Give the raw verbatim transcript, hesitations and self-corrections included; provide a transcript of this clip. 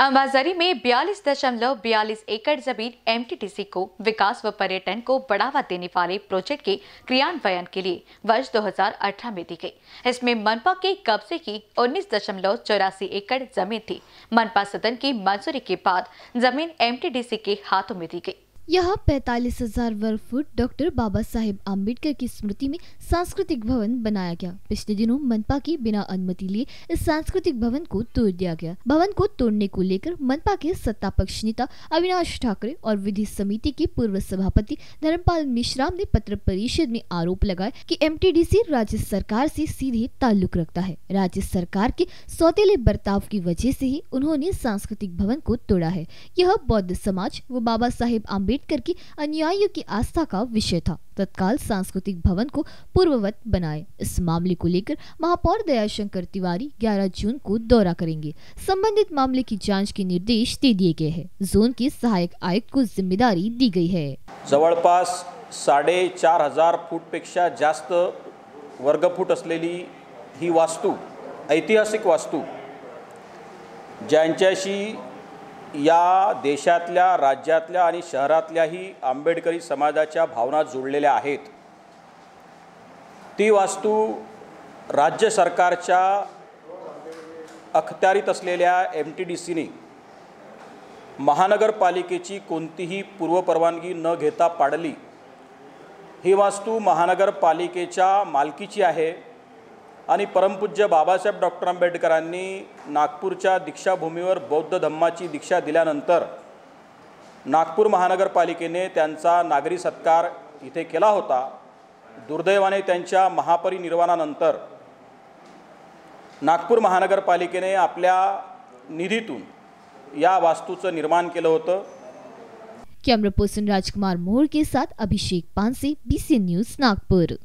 अंबाजरी में बयालीस दशमलव बयालीस एकड़ जमीन एमटीडीसी को विकास व पर्यटन को बढ़ावा देने वाले प्रोजेक्ट के क्रियान्वयन के लिए वर्ष दो हज़ार अठारह में दी गई। इसमें मनपा के कब्जे की उन्नीस दशमलव चौरासी एकड़ जमीन थी। मनपा सदन की मंजूरी के बाद जमीन एमटीडीसी के हाथों में दी गई। यह पैतालीस हजार वर्ग फुट डॉक्टर बाबा साहेब आम्बेडकर की स्मृति में सांस्कृतिक भवन बनाया गया। पिछले दिनों मनपा की बिना अनुमति लिए इस सांस्कृतिक भवन को तोड़ दिया गया। भवन को तोड़ने को लेकर मनपा के सत्ता पक्ष नेता अविनाश ठाकरे और विधि समिति के पूर्व सभापति धर्मपाल मिश्रा ने पत्र परिषद में आरोप लगाए कि एमटीडीसी राज्य सरकार से सीधे ताल्लुक रखता है। राज्य सरकार के सौतेले बर्ताव की वजह से ही उन्होंने सांस्कृतिक भवन को तोड़ा है। यह बौद्ध समाज व बाबा साहेब आम्बेडकर करके अनुयायियों की आस्था का विषय था। तत्काल सांस्कृतिक भवन को पूर्ववत बनाए। इस मामले को लेकर महापौर दयाशंकर तिवारी ग्यारह जून को दौरा करेंगे। संबंधित मामले की जांच के निर्देश दे दिए गए हैं। जोन के सहायक आयुक्त को जिम्मेदारी दी गई है। जवळपास साढ़े चार हजार फूट पेक्षा जास्त वर्ग फूट असलेली ही वास्तू ऐतिहासिक वास्तू ज्यांच्याशी या देशातल्या राज्यातल्या आणि शहरातल्याही आंबेडकरी समाजाच्या भावना जोडलेल्या आहेत। ती वास्तू राज्य सरकारच्या अखत्यारीत असलेल्या एमटीडीसीने महानगरपालिकेची कोणतीही पूर्वपरवानगी न घेता पाडली। ही वास्तू महानगरपालिकेच्या मालकीची आहे आणि परमपूज्य बाबासाहेब डॉक्टर आंबेडकरांनी नागपूरच्या दीक्षाभूमीवर बौद्ध धम्माची दीक्षा दिल्यानंतर नागपूर महानगरपालिकेने त्यांचा नागरी सत्कार इथे केला होता। दुर्दैवाने त्यांच्या महापरिनिर्वाणानंतर नागपूर महानगरपालिकेने आपल्या निधीतून या वास्तूचं निर्माण केलं होतं। कैमरा पर्सन राजकुमार मोह के साथ Abhishek Panse, B C news, Nagpur.